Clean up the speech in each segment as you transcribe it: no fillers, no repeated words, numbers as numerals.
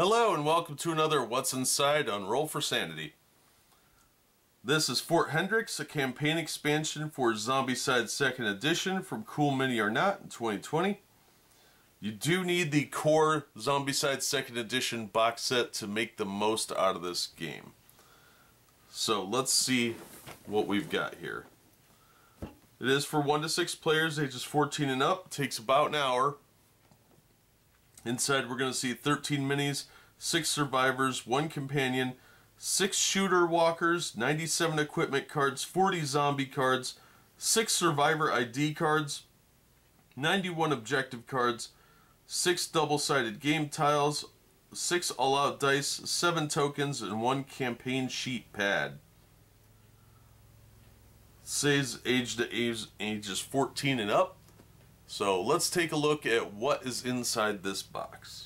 Hello and welcome to another What's Inside on Roll for Sanity. This is Fort Hendrix, a campaign expansion for Zombicide Second Edition from Cool Mini or Not in 2020. You do need the core Zombicide Second Edition box set to make the most out of this game. So let's see what we've got here. It is for 1 to 6 players, ages 14 and up. It takes about an hour. Inside we're going to see 13 minis, 6 survivors, 1 companion, 6 shooter walkers, 97 equipment cards, 40 zombie cards, 6 survivor ID cards, 91 objective cards, 6 double-sided game tiles, 6 all-out dice, 7 tokens, and 1 campaign sheet pad. Says age to ages 14 and up. So let's take a look at what is inside this box.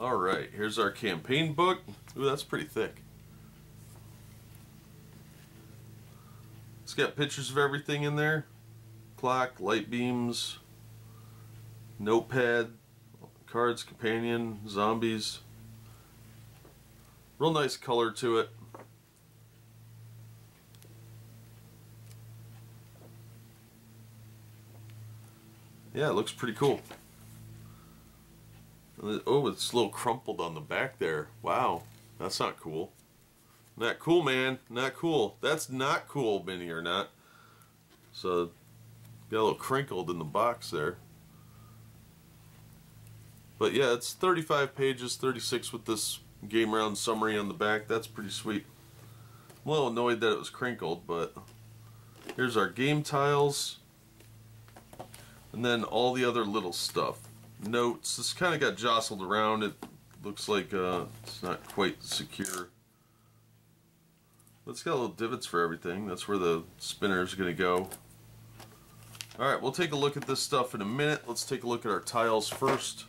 Alright, here's our campaign book. Ooh, that's pretty thick. It's got pictures of everything in there. Clock, light beams, notepad, cards, companion, zombies. Real nice color to it. Yeah, it looks pretty cool. Oh, it's a little crumpled on the back there. Wow, that's not cool. Not cool, man. Not cool. That's not cool, Mini or Not. So, got a little crinkled in the box there. But yeah, it's 35 pages, 36 with this game round summary on the back. That's pretty sweet. I'm a little annoyed that it was crinkled, but here's our game tiles. And then all the other little stuff. Notes. This kind of got jostled around. It looks like it's not quite secure. But it's got little divots for everything. That's where the spinner is going to go. Alright, we'll take a look at this stuff in a minute. Let's take a look at our tiles first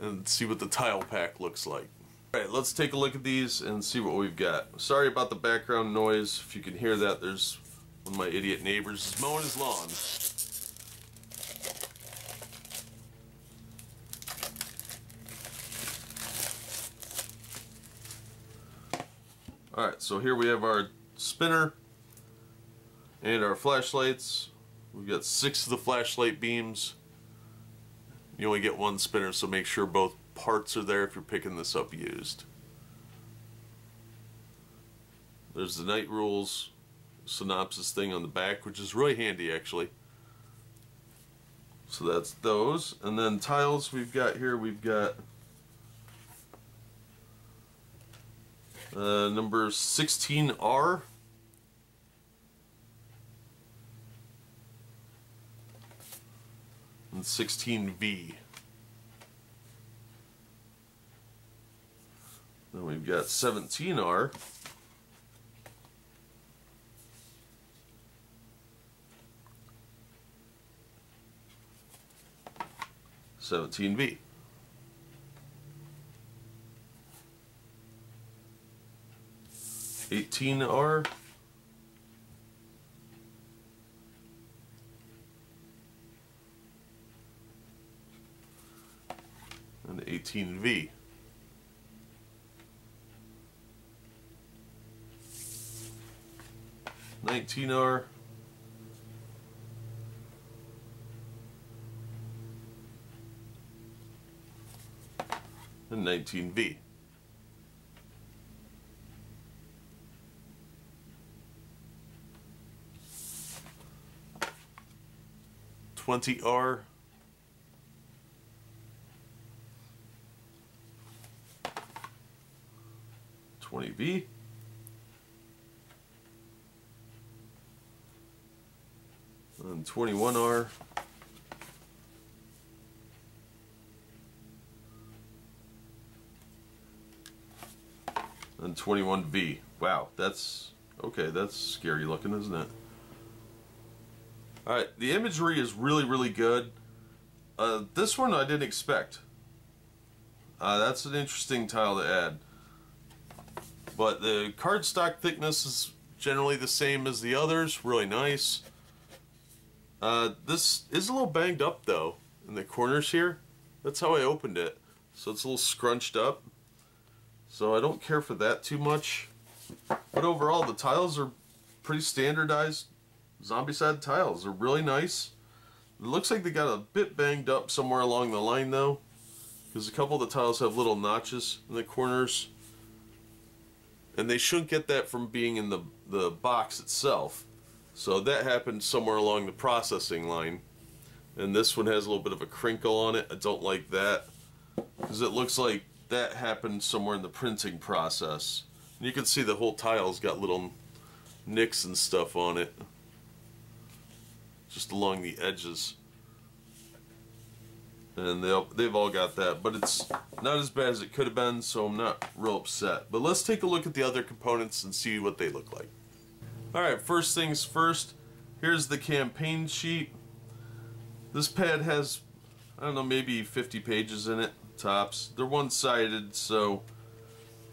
and see what the tile pack looks like. Alright, let's take a look at these and see what we've got. Sorry about the background noise. If you can hear that, there's one of my idiot neighbors is mowing his lawn. Alright, so here we have our spinner and our flashlights. We've got 6 of the flashlight beams. You only get 1 spinner, so make sure both parts are there if you're picking this up used. There's the night rules synopsis thing on the back, which is really handy actually. So that's those. And then tiles we've got here, we've got number 16R. And 16V. Then we've got 17R. And 17V. And 18R and 18V. And 19R and 19V. And 20R and 20V and 21R 21V. Wow, that's... okay, that's scary looking, isn't it? Alright, the imagery is really, really good. This one I didn't expect. That's an interesting tile to add. But the cardstock thickness is generally the same as the others. Really nice. This is a little banged up, though, in the corners here. That's how I opened it. So it's a little scrunched up. So I don't care for that too much. But overall, the tiles are pretty standardized. Zombicide tiles are really nice. It looks like they got a bit banged up somewhere along the line, though, because a couple of the tiles have little notches in the corners, and they shouldn't get that from being in the box itself. So that happened somewhere along the processing line. And this one has a little bit of a crinkle on it. I don't like that, because it looks like that happened somewhere in the printing process. And you can see the whole tile's got little nicks and stuff on it, just along the edges. And they've all got that, but it's not as bad as it could have been, so I'm not real upset. But let's take a look at the other components and see what they look like. Alright, first things first, here's the campaign sheet. This pad has, I don't know, maybe 50 pages in it, tops. They're one-sided, so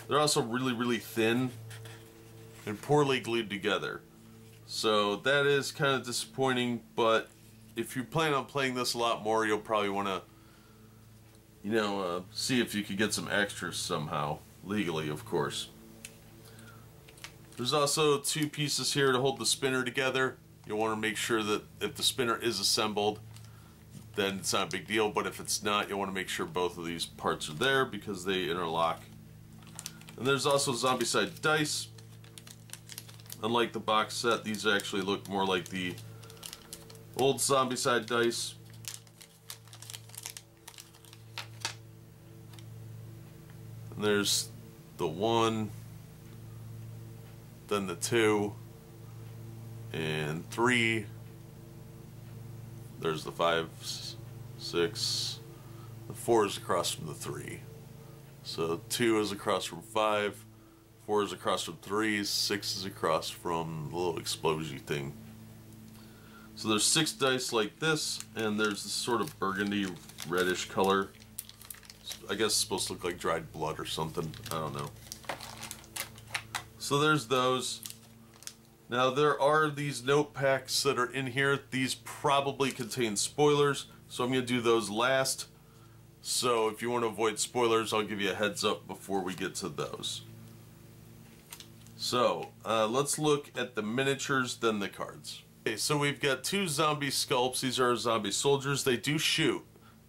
they're also really, really thin and poorly glued together. So that is kind of disappointing, but if you plan on playing this a lot more, you'll probably want to, you know, see if you could get some extras somehow, legally, of course. There's also two pieces here to hold the spinner together. You'll want to make sure that if the spinner is assembled, then it's not a big deal, but if it's not, you'll want to make sure both of these parts are there because they interlock. And there's also Zombicide dice. Unlike the box set, these actually look more like the old Zombicide dice. And there's the one, then the 2 and 3. There's the 5, 6. The 4 is across from the 3. So 2 is across from 5. 4 is across from 3, 6 is across from the little explosive thing. So there's 6 dice like this, and there's this sort of burgundy reddish color. I guess it's supposed to look like dried blood or something, I don't know. So there's those. Now there are these note packs that are in here. These probably contain spoilers, so I'm going to do those last. So if you want to avoid spoilers, I'll give you a heads up before we get to those. So, let's look at the miniatures, then the cards. Okay, so we've got 2 zombie sculpts. These are zombie soldiers. They do shoot,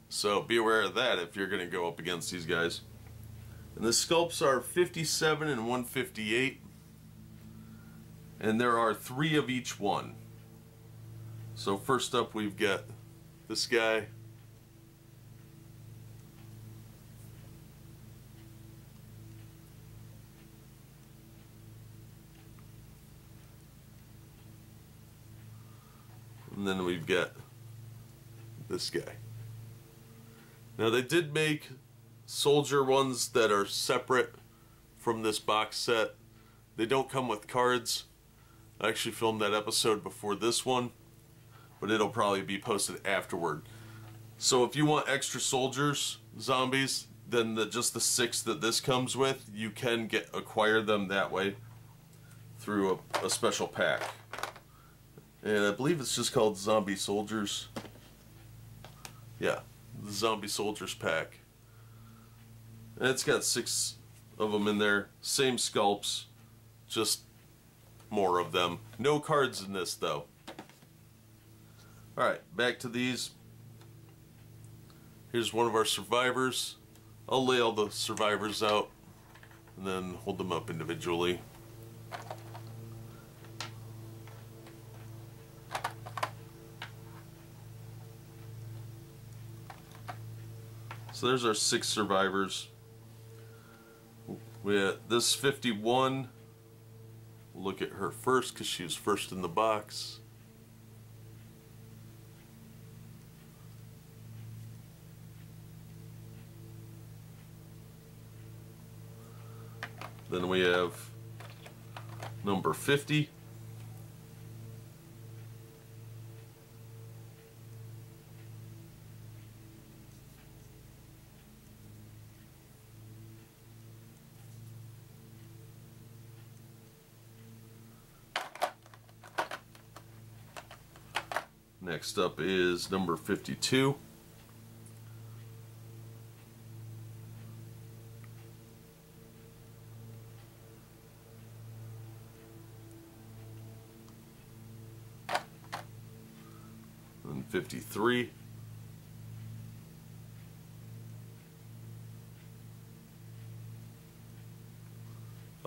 so be aware of that if you're going to go up against these guys. And the sculpts are 57 and 158. And there are 3 of each one. So first up we've got this guy. And then we've got this guy. Now they did make soldier ones that are separate from this box set. They don't come with cards. I actually filmed that episode before this one, but it'll probably be posted afterward. So if you want extra soldiers, zombies, then just the 6 that this comes with, you can acquire them that way through a special pack. And I believe it's just called Zombie Soldiers. Yeah, the Zombie Soldiers pack. And it's got 6 of them in there. Same sculpts, just more of them. No cards in this, though. Alright, back to these. Here's one of our survivors. I'll lay all the survivors out and then hold them up individually. So there's our 6 survivors. We have this 51. We'll look at her first because she was first in the box. Then we have number 50. Next up is number 52. And 53.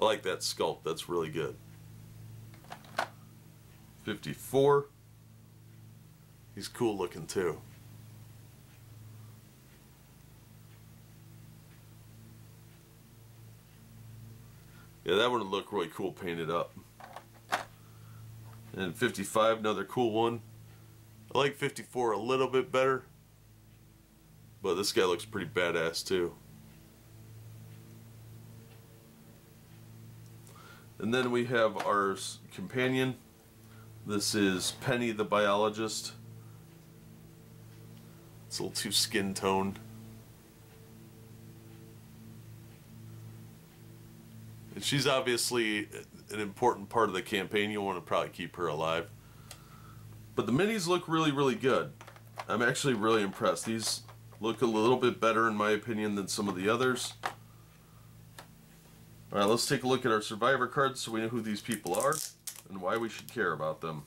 I like that sculpt, that's really good. 54. He's cool looking too. 'That would look really cool painted up. And 55, another cool one. I like 54 a little bit better, but this guy looks pretty badass too. And then we have our companion. This is Penny the biologist. It's a little too skin-toned. And she's obviously an important part of the campaign. You'll want to probably keep her alive. But the minis look really, really good. I'm actually really impressed. These look a little bit better, in my opinion, than some of the others. Alright, let's take a look at our survivor cards so we know who these people are and why we should care about them.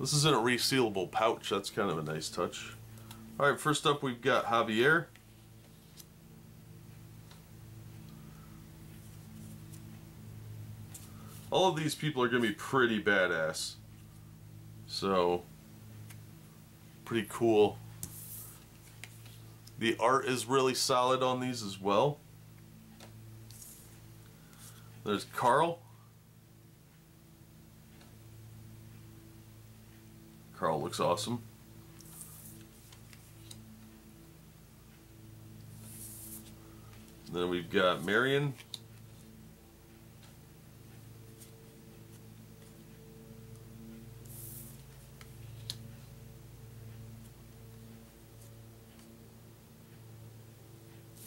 This is in a resealable pouch, that's kind of a nice touch. Alright, first up we've got Javier. All of these people are going to be pretty badass. So, pretty cool. The art is really solid on these as well. There's Carl. Carl looks awesome. Then we've got Marion.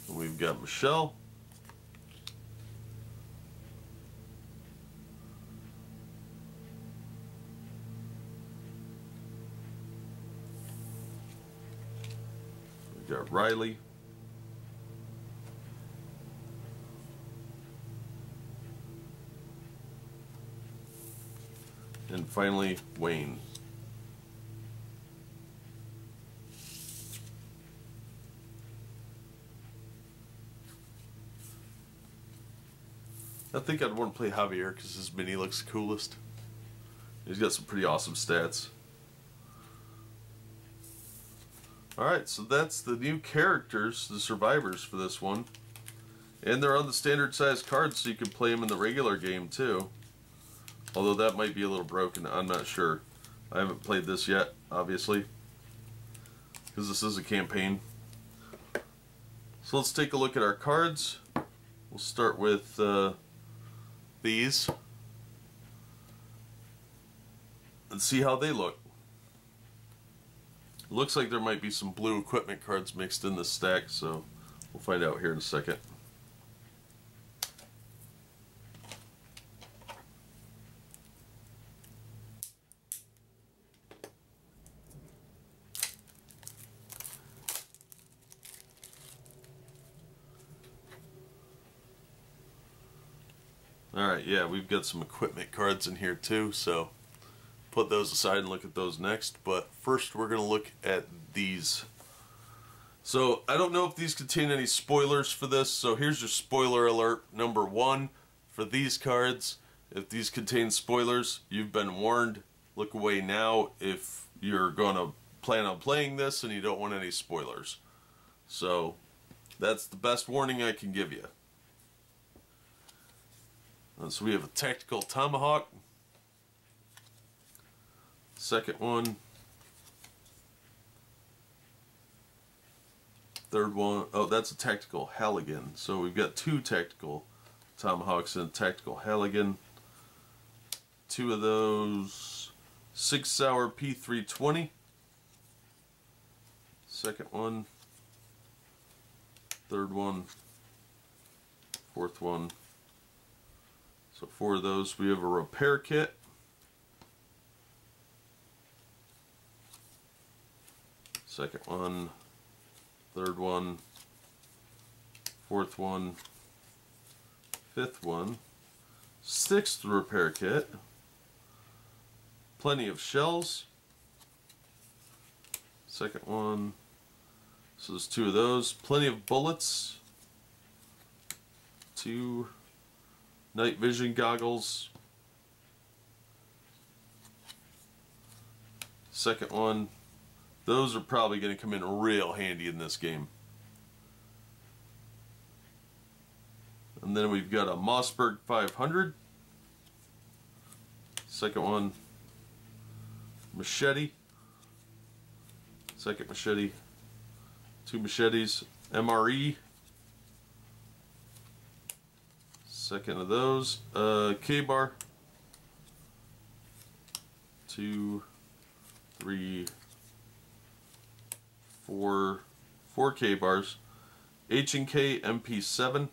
And we've got Michelle. Got Riley. And finally, Wayne. I think I'd want to play Javier because his mini looks coolest. He's got some pretty awesome stats. Alright, so that's the new characters, the survivors for this one. And they're on the standard size cards so you can play them in the regular game too. Although that might be a little broken, I'm not sure. I haven't played this yet, obviously, because this is a campaign. So let's take a look at our cards. We'll start with these. And see how they look. Looks like there might be some blue equipment cards mixed in the stack, so we'll find out here in a second. Alright, yeah, we've got some equipment cards in here too, so put those aside and look at those next, but first we're going to look at these. So I don't know if these contain any spoilers for this, so here's your spoiler alert number 1 for these cards. If these contain spoilers, you've been warned. Look away now if you're going to plan on playing this and you don't want any spoilers. So that's the best warning I can give you. And so we have a tactical tomahawk. Second one, Third one, oh, that's a tactical Halligan. So we've got two tactical tomahawks and a tactical Halligan. Two of those. Sig Sauer P320. Second one. Third one. Fourth one. So four of those. We have a repair kit. Second one. Third one. Fourth one. Fifth one. Sixth repair kit. Plenty of shells. Second one. So there's two of those. Plenty of bullets. Two night vision goggles. Second one. Those are probably going to come in real handy in this game. And then we've got a Mossberg 500. Second one. Machete. Second machete. Two machetes. MRE. Second of those. K-Bar. 2, 3, 4 K-Bars. H&K MP7.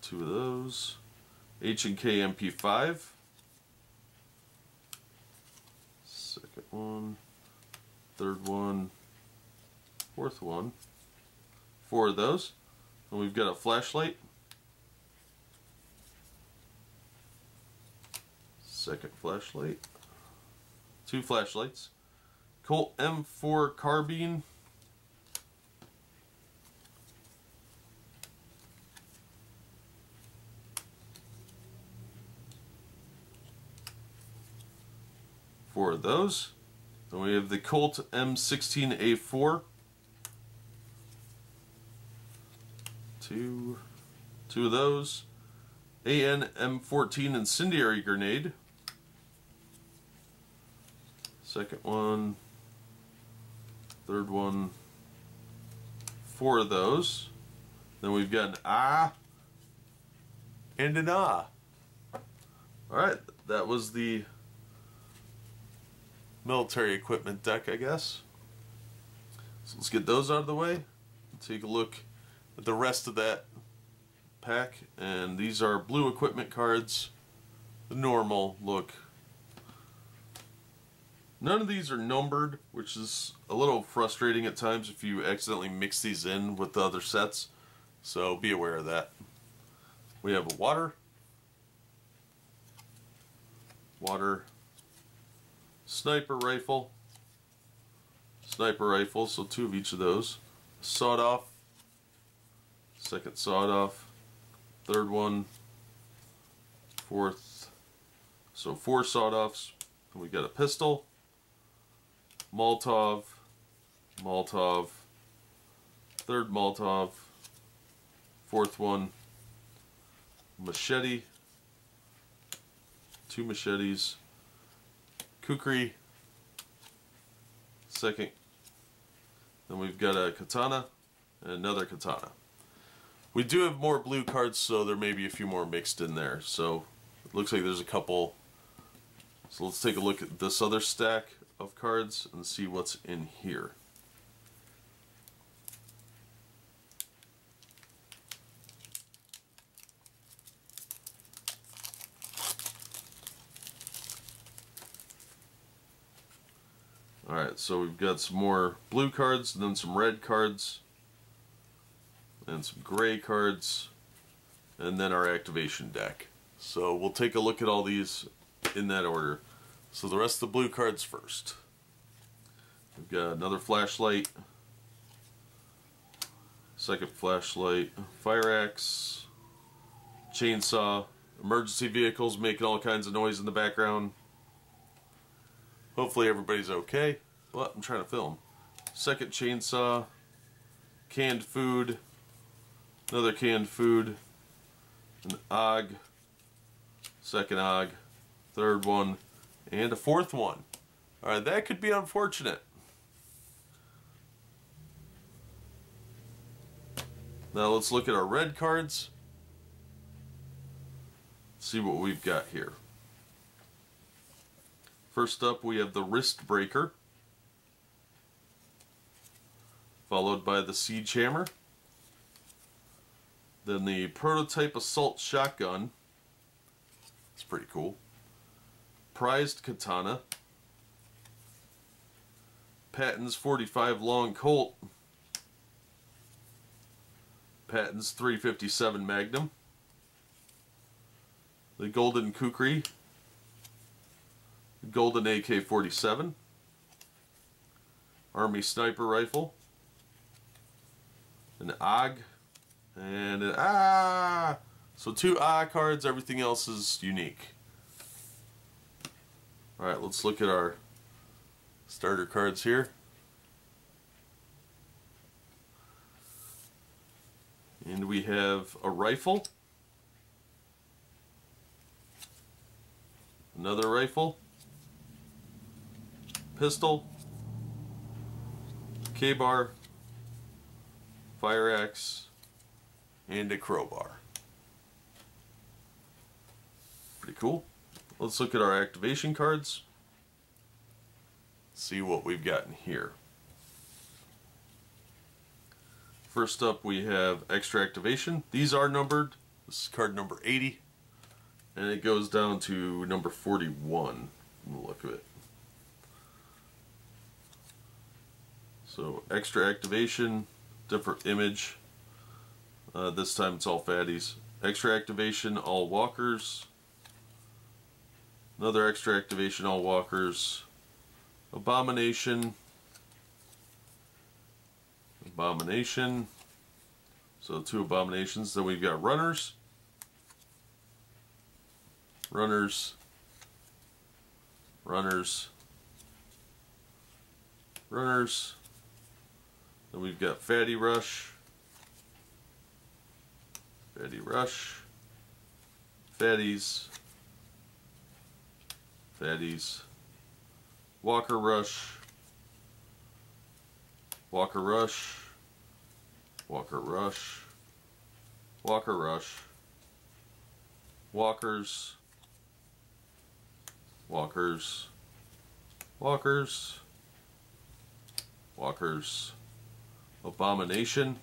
Two of those. H&K MP5. Second one. Third one. Fourth one. Four of those. And we've got a flashlight. Second flashlight. Two flashlights. Colt M4 carbine. Four of those. Then we have the Colt M16A4. Two of those. AN M14 incendiary grenade. Second one. Third one. Four of those. Then we've got an ah and an ah. Alright, that was the military equipment deck, I guess. So let's get those out of the way. Take a look at the rest of that pack. And these are blue equipment cards. The normal look. None of these are numbered, which is a little frustrating at times if you accidentally mix these in with the other sets. So be aware of that. We have a water. Water. Sniper rifle, sniper rifle, so two of each of those. Sawed off, second sawed off, third one, fourth, so four sawed offs. And we got a pistol, Molotov, Molotov, third Molotov, fourth one, machete, two machetes. Kukri, second, then we've got a Katana and another Katana. We do have more blue cards, so there may be a few more mixed in there, so it looks like there's a couple. So let's take a look at this other stack of cards and see what's in here. Alright, so we've got some more blue cards, and then some red cards, and some gray cards, and then our activation deck. So we'll take a look at all these in that order. So the rest of the blue cards first. We've got another flashlight, second flashlight, fire axe, chainsaw, emergency vehicles making all kinds of noise in the background. Hopefully everybody's okay, but I'm trying to film. Second chainsaw, canned food, another canned food, an og, second og, third one, and a fourth one. Alright, that could be unfortunate. Now let's look at our red cards. See what we've got here. First up we have the Wrist Breaker, followed by the Siege Hammer, then the Prototype Assault Shotgun, it's pretty cool, Prized Katana, Patton's 45 long Colt, Patton's 357 Magnum, the Golden Kukri, Golden AK 47, Army Sniper Rifle, an AG, and an AH! So two AH cards, everything else is unique. Alright, let's look at our starter cards here. And we have a rifle, another rifle, pistol, K-Bar, fire axe, and a crowbar. Pretty cool. Let's look at our activation cards. See what we've gotten here. First up we have extra activation. These are numbered. This is card number 80. And it goes down to number 41 from the look of it. So extra activation, different image. This time it's all fatties. Extra activation, all walkers. Another extra activation, all walkers. Abomination. Abomination. So two abominations. Then we've got runners. Runners. Runners. Runners. Then we've got Fatty Rush. Fatty Rush. Fatties. Fatties. Walker Rush. Walker Rush. Walker Rush. Walker Rush. Walkers. Walkers. Walkers. Walkers. Abomination.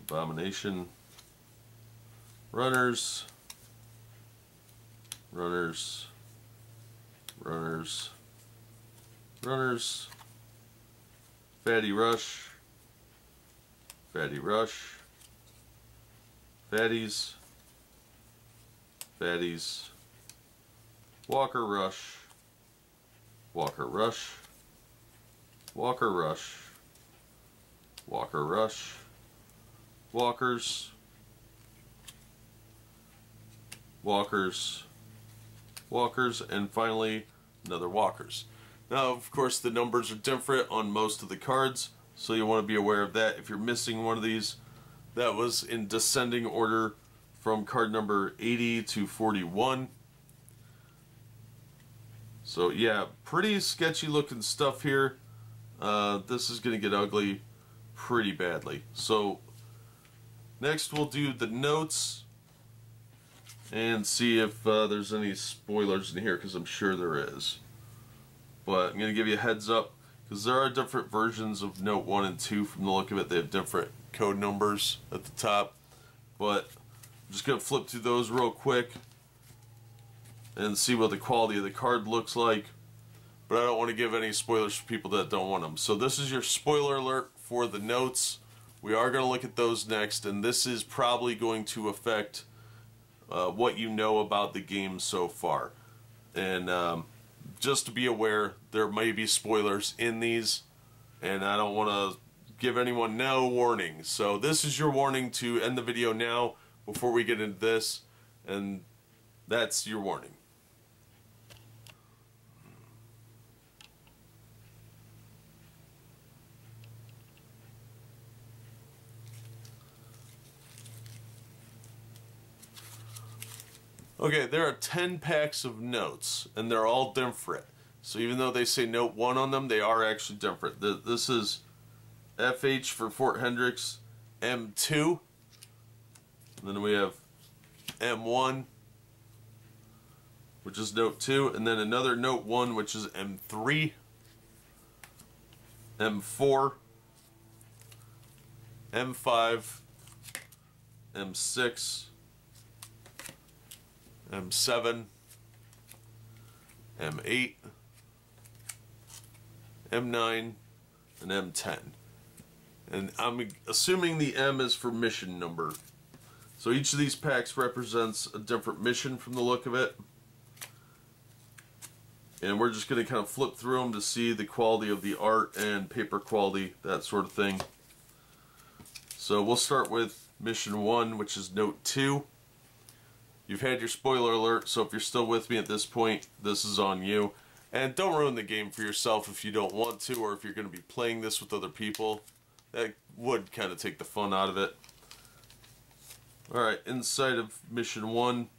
Abomination. Runners. Runners. Runners. Runners. Fatty Rush. Fatty Rush. Fatties. Fatties. Walker Rush. Walker Rush. Walker Rush. Walker Rush. Walkers. Walkers. Walkers. And finally another walkers. Now of course the numbers are different on most of the cards, so you want to be aware of that if you're missing one of these. That was in descending order from card number 80 to 41. So yeah, pretty sketchy looking stuff here. This is gonna get ugly pretty badly. So next we'll do the notes and see if there's any spoilers in here, because I'm sure there is. But I'm going to give you a heads up, because there are different versions of Note 1 and 2 from the look of it. They have different code numbers at the top. But I'm just going to flip through those real quick and see what the quality of the card looks like. But I don't want to give any spoilers for people that don't want them. So this is your spoiler alert for the notes. We are going to look at those next, and this is probably going to affect what you know about the game so far. And just to be aware, there may be spoilers in these, and I don't want to give anyone no warning. So this is your warning to end the video now before we get into this, and that's your warning. Okay, there are 10 packs of notes, and they're all different. So even though they say note 1 on them, they are actually different. This is FH for Fort Hendrix, M2. And then we have M1, which is note 2, and then another note 1, which is M3, M4, M5, M6, M7, M8, M9, and M10. And I'm assuming the M is for mission number. So each of these packs represents a different mission from the look of it. And we're just going to kind of flip through them to see the quality of the art and paper quality, that sort of thing. So we'll start with mission 1, which is note 2. You've had your spoiler alert, so if you're still with me at this point, this is on you. And don't ruin the game for yourself if you don't want to, or if you're going to be playing this with other people. That would kind of take the fun out of it. Alright, inside of mission 1,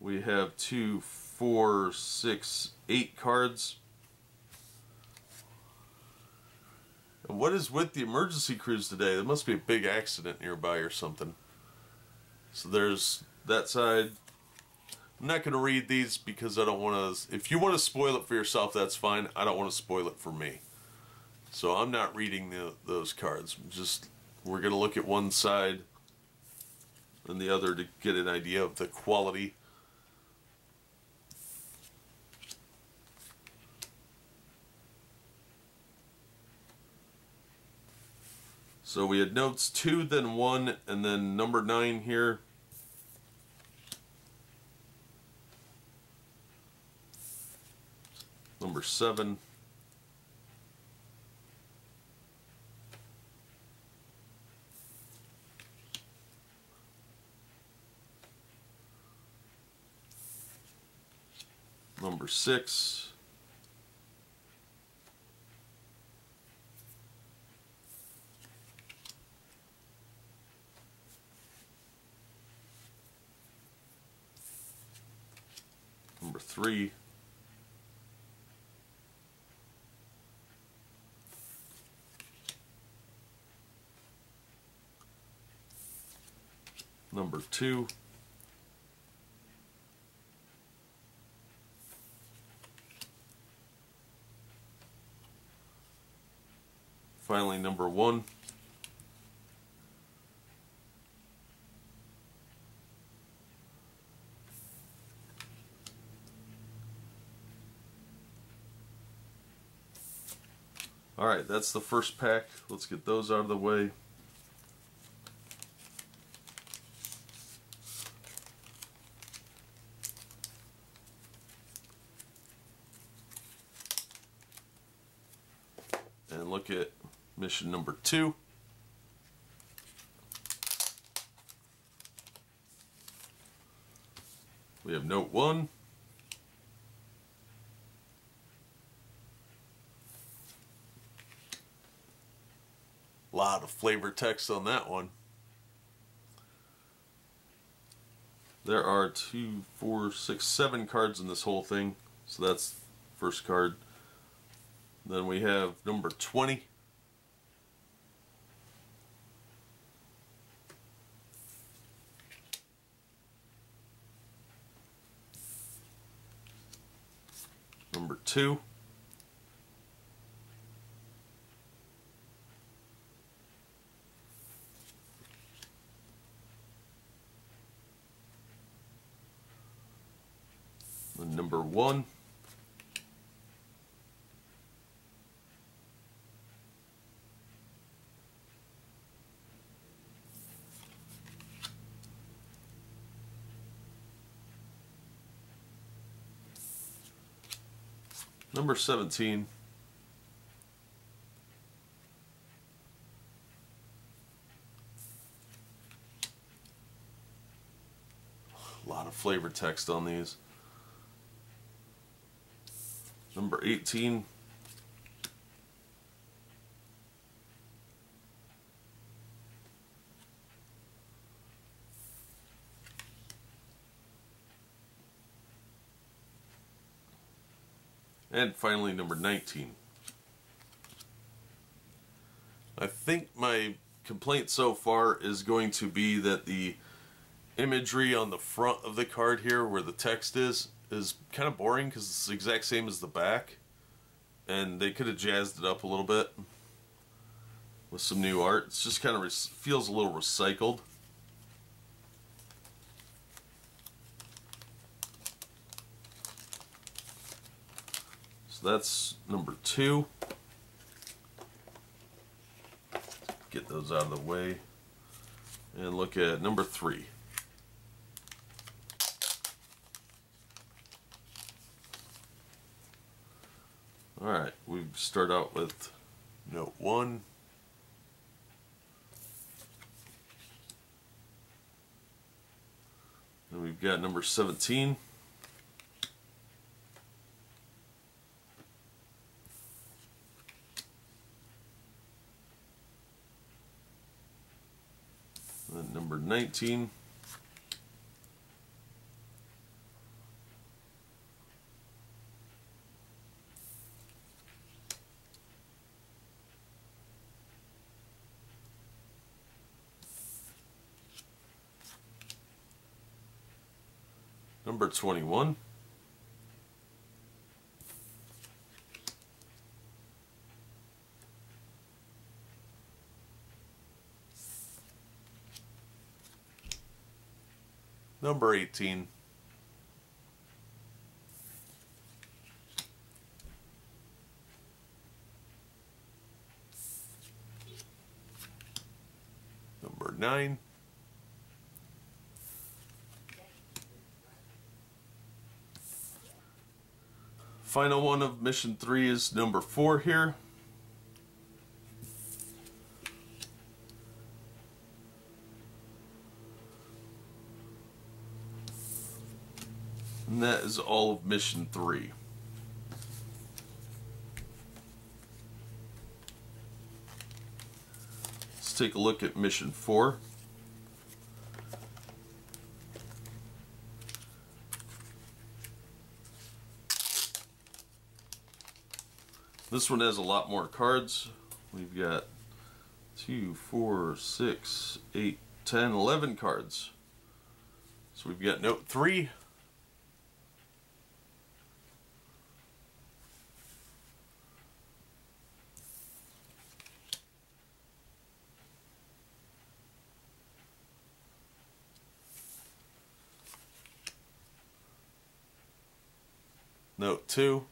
we have 2, 4, 6, 8 cards. And what is with the emergency crews today? There must be a big accident nearby or something. So there's that side. I'm not going to read these because I don't want to. If you want to spoil it for yourself, that's fine. I don't want to spoil it for me. So I'm not reading those cards. We're going to look at one side and the other to get an idea of the quality. So we had notes 2, then 1, and then number 9 here. Number 7, number 6, number 3. Number 2, finally number 1, alright, that's the first pack. Let's get those out of the way. And look at mission number 2. We have note 1, a lot of flavor text on that one. There are 2, 4, 6, 7 cards in this whole thing, so that's first card. Then we have number 20. Number 2. Then number 1. Number 17. A lot of flavor text on these. Number 18. And finally, number 19. I think my complaint so far is going to be that the imagery on the front of the card here, where the text is kind of boring because it's the exact same as the back. And they could have jazzed it up a little bit with some new art. It's just kind of feels a little recycled. So that's number 2. Get those out of the way and look at number 3. Alright, we start out with note 1. And we've got number 17. And number 19. Number 21. Number 18. Number 9. Final one of mission 3 is number 4 here. And that is all of mission 3. Let's take a look at mission 4. This one has a lot more cards. We've got 2, 4, 6, 8, 10, 11 cards. So we've got note 3. Note 2.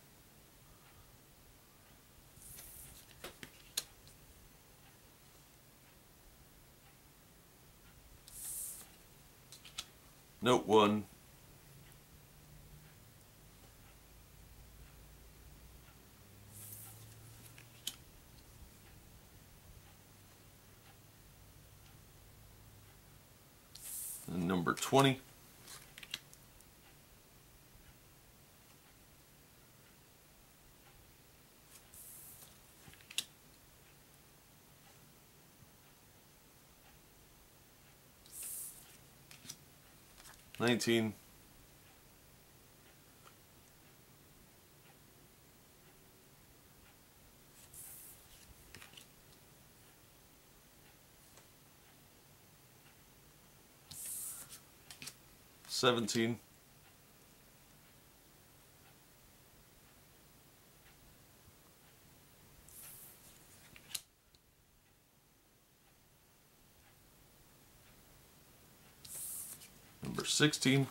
Note 1. And number 20. Nineteen. 17. 16.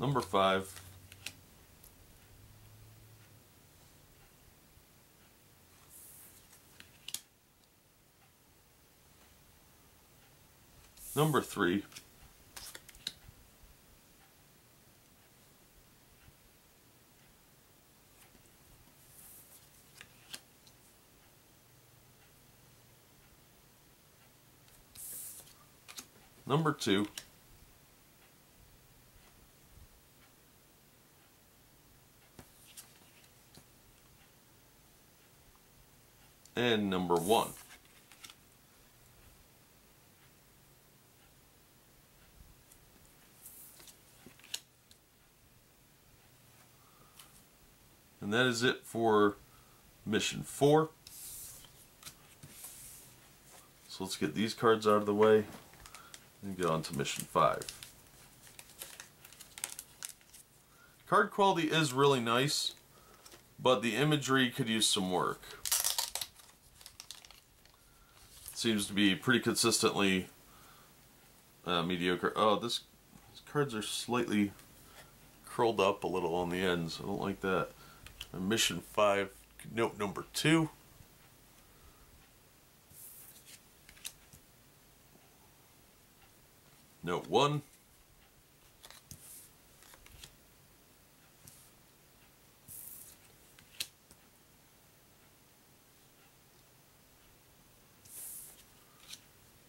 Number 5. Number 3. Number 2. And number 1. And that is it for mission 4. So let's get these cards out of the way and get on to mission 5. Card quality is really nice, but the imagery could use some work. It seems to be pretty consistently mediocre. Oh, these cards are slightly curled up a little on the ends. I don't like that. And mission 5, note number 2. Note 1.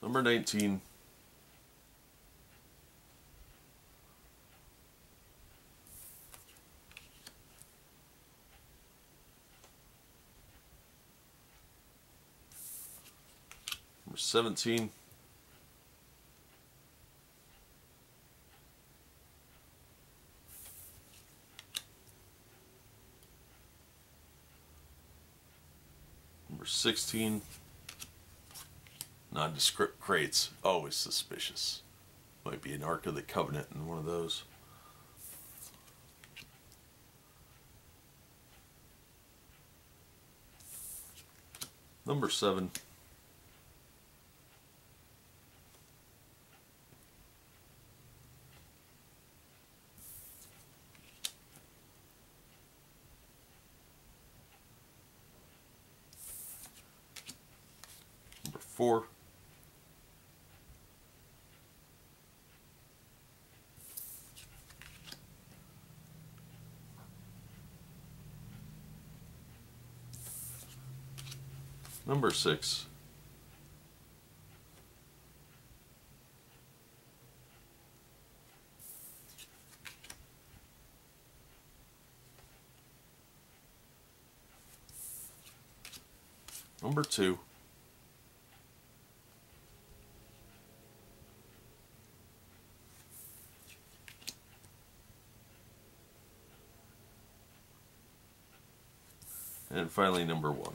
Number 19. Number 17. Number 16. Nondescript crates, always suspicious. Might be an Ark of the Covenant in one of those. Number 7. Number 4. Number 6. Number 2. And finally, number 1.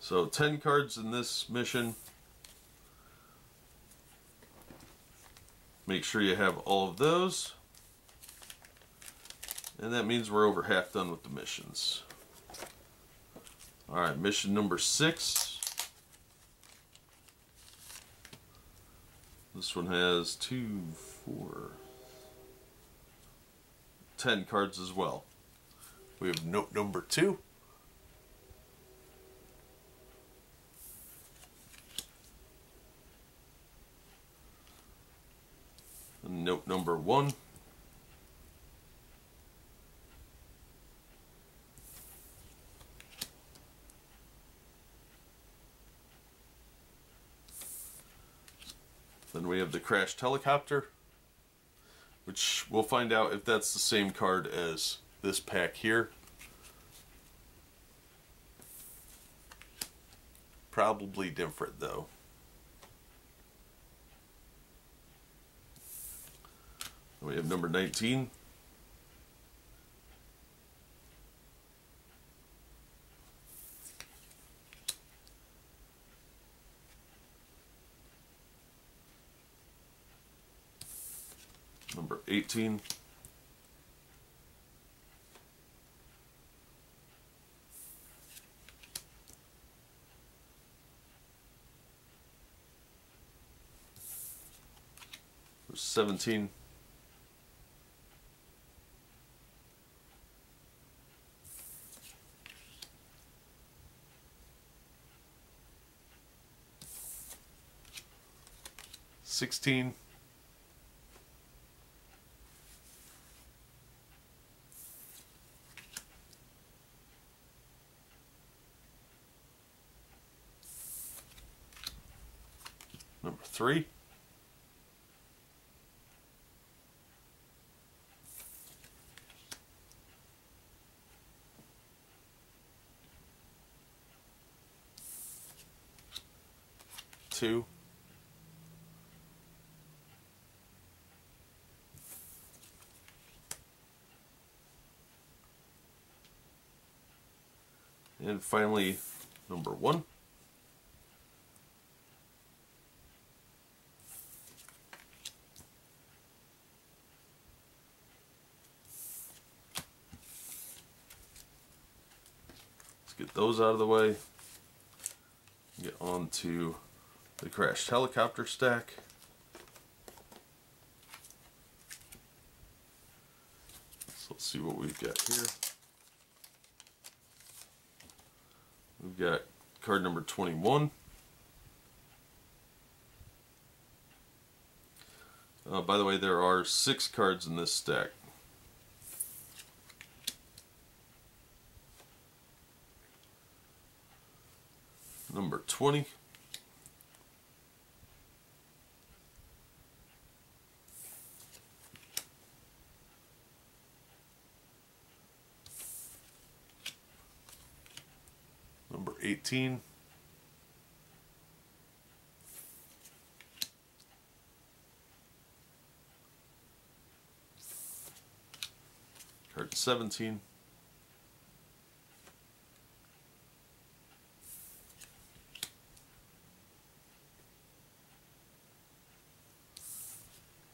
So 10 cards in this mission. Make sure you have all of those. And that means we're over half done with the missions. Alright, mission number 6. This one has 10 cards as well. We have note number 2. Note number 1. Then we have the crashed helicopter, which we'll find out if that's the same card as this pack here. Probably different though. We have number 19. Number 18. Number 17. Number 16. Number 3. too. And finally, number one. Let's get those out of the way. Get on to the crashed helicopter stack. So let's see what we've got here. We've got card number 21. By the way, there are 6 cards in this stack. Number 20. Number 18. Card 17.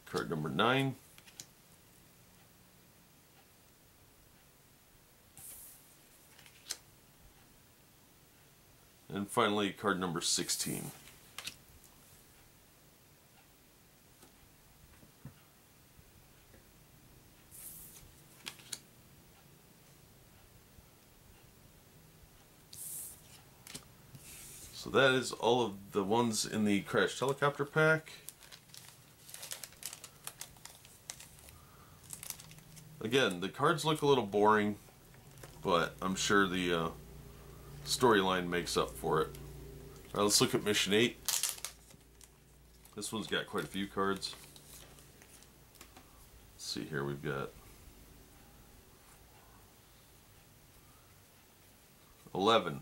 Card number 9. And finally, card number 16. So that is all of the ones in the crashed helicopter pack. Again, the cards look a little boring, but I'm sure the storyline makes up for it. Alright, let's look at Mission 8. This one's got quite a few cards. Let's see here, we've got 11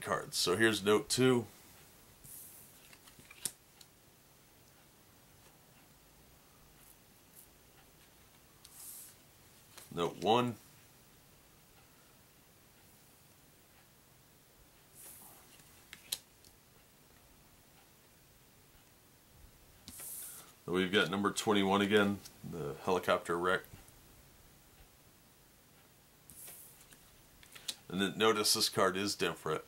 cards. So here's note 2. Note 1. We've got number 21 again, the helicopter wreck. And then notice this card is different.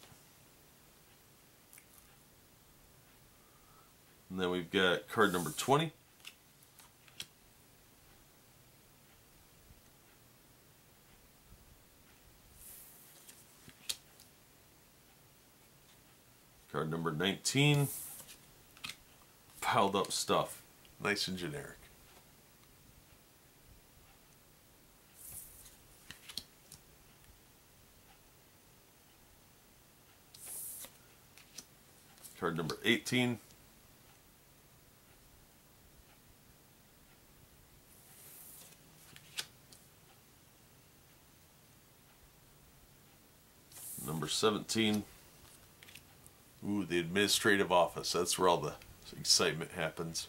And then we've got card number 20. Card number 19. Piled up stuff. Nice and generic. Card number 18. Number 17. Ooh, the administrative office. That's where all the excitement happens.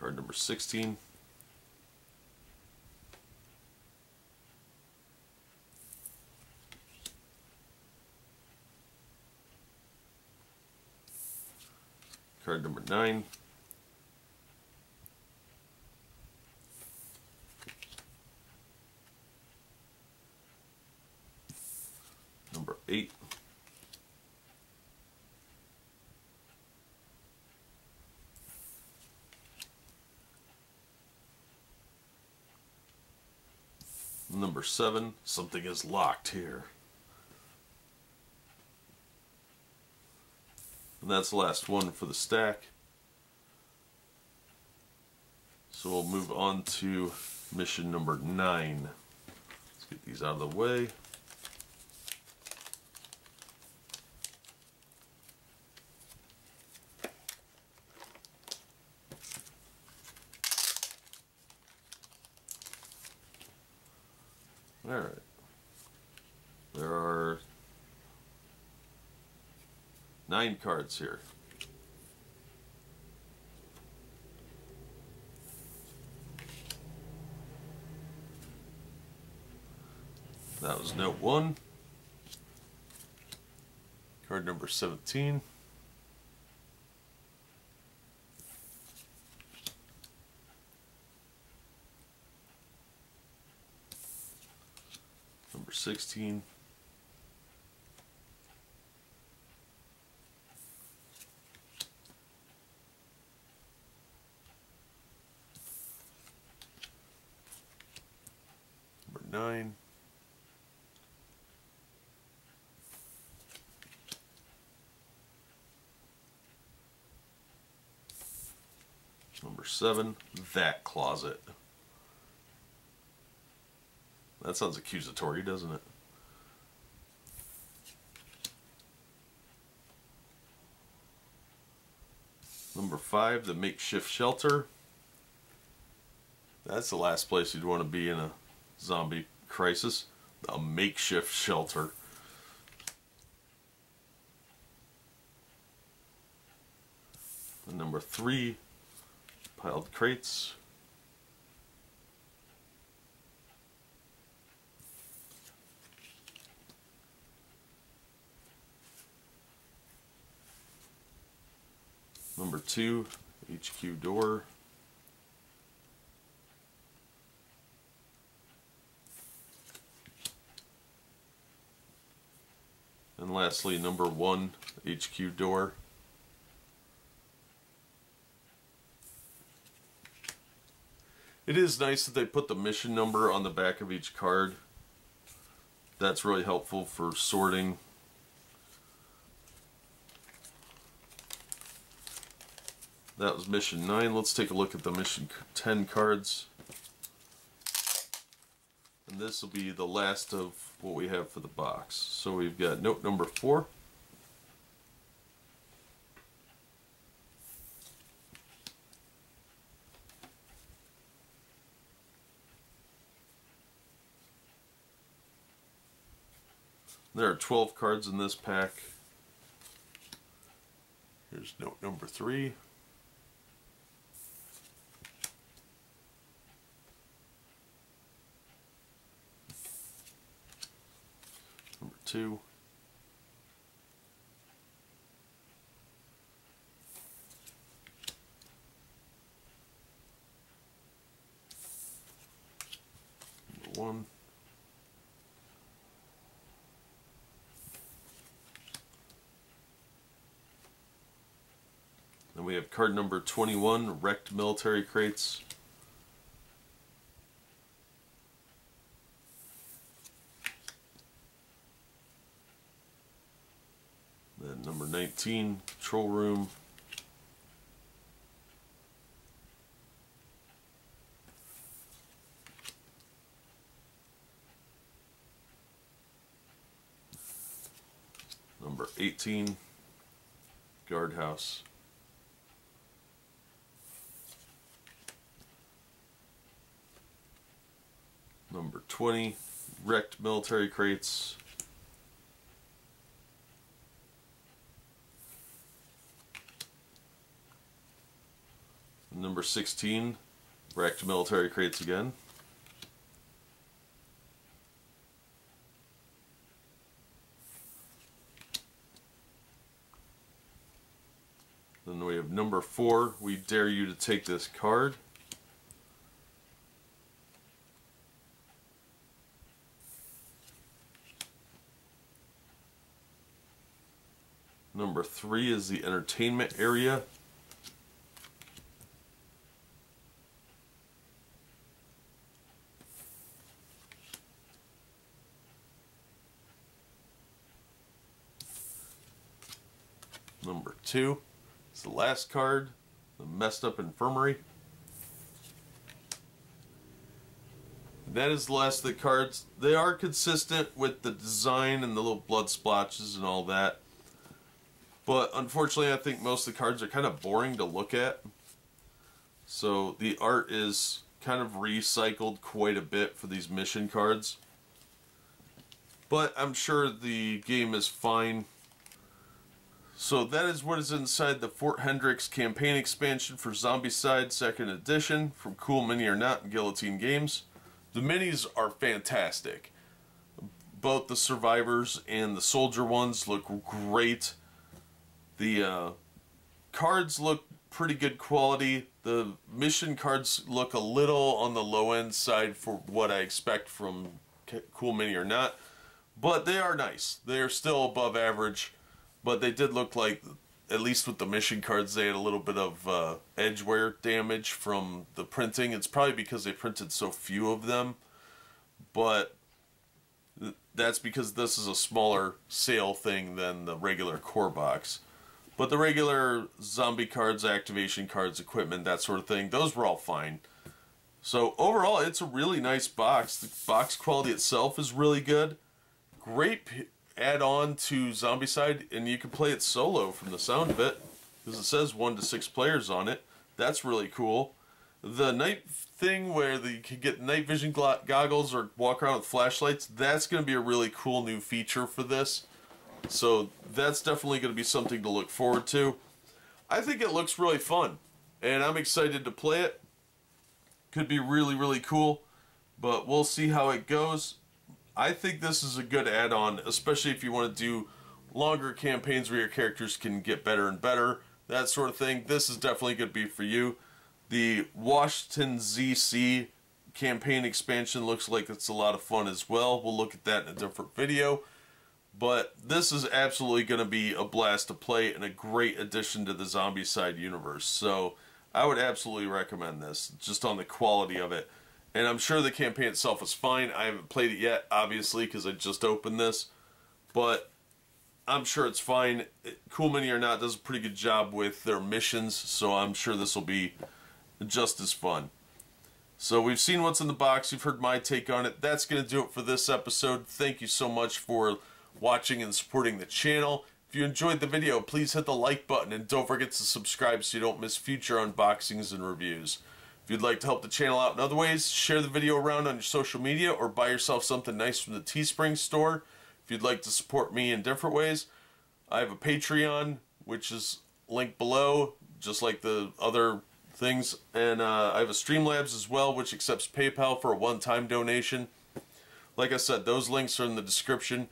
Card number 16. Card number 9. Number 8. Number 7, something is locked here. And that's the last one for the stack. So we'll move on to mission number 9. Let's get these out of the way. 9 cards here. That was note 1. Card number 17. Number 16. Number 9. Number 7, that closet. That sounds accusatory, doesn't it? Number 5, the makeshift shelter. That's the last place you'd want to be in a zombie crisis. A makeshift shelter. And number 3, piled crates. Number 2, HQ door. And lastly, number 1, HQ door. It is nice that they put the mission number on the back of each card. That's really helpful for sorting. That was mission 9. Let's take a look at the mission 10 cards. And this will be the last of what we have for the box. So we've got note number 4. There are 12 cards in this pack. Here's note number 3. Number 2. Number 1. We have card number 21, wrecked military crates. Then number 19, control room. Number 18, guardhouse. Number 20, wrecked military crates. Number 16, wrecked military crates again. Then we have number 4, we dare you to take this card. Number 3 is the entertainment area. Number 2 is the last card, the messed up infirmary. That is the last of the cards. They are consistent with the design and the little blood splotches and all that. But unfortunately, I think most of the cards are kind of boring to look at. So the art is kind of recycled quite a bit for these mission cards. But I'm sure the game is fine. So that is what is inside the Fort Hendrix campaign expansion for Zombicide Second Edition from Cool Mini or Not and Guillotine Games. The minis are fantastic. Both the survivors and the soldier ones look great. The cards look pretty good quality. The mission cards look a little on the low end side for what I expect from Cool Mini or Not, but they are nice. They are still above average. But they did look like, at least with the mission cards, they had a little bit of edge wear damage from the printing. It's probably because they printed so few of them. But that's because this is a smaller sale thing than the regular core box. But the regular zombie cards, activation cards, equipment, that sort of thing, those were all fine. So overall, it's a really nice box. The box quality itself is really good. Great add on to Zombicide, and you can play it solo from the sound of it, because it says 1 to 6 players on it. That's really cool. The night thing where you can get night vision goggles or walk around with flashlights, that's going to be a really cool new feature for this. So that's definitely going to be something to look forward to. I think it looks really fun, and I'm excited to play it. Could be really, really cool, but we'll see how it goes. I think this is a good add-on, especially if you want to do longer campaigns where your characters can get better and better, that sort of thing. This is definitely going to be for you. The Washington ZC campaign expansion looks like it's a lot of fun as well. We'll look at that in a different video. But this is absolutely going to be a blast to play and a great addition to the Zombicide universe. So I would absolutely recommend this, just on the quality of it. And I'm sure the campaign itself is fine. I haven't played it yet, obviously, because I just opened this. But I'm sure it's fine. Cool Mini or Not does a pretty good job with their missions, so I'm sure this will be just as fun. So we've seen what's in the box. You've heard my take on it. That's going to do it for this episode. Thank you so much for watching and supporting the channel. If you enjoyed the video, please hit the like button, and don't forget to subscribe so you don't miss future unboxings and reviews. If you'd like to help the channel out in other ways, share the video around on your social media or buy yourself something nice from the Teespring store. If you'd like to support me in different ways, I have a Patreon, which is linked below, just like the other things. And I have a Streamlabs as well, which accepts PayPal for a one-time donation. Like I said, those links are in the description.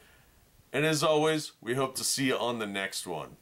And as always, we hope to see you on the next one.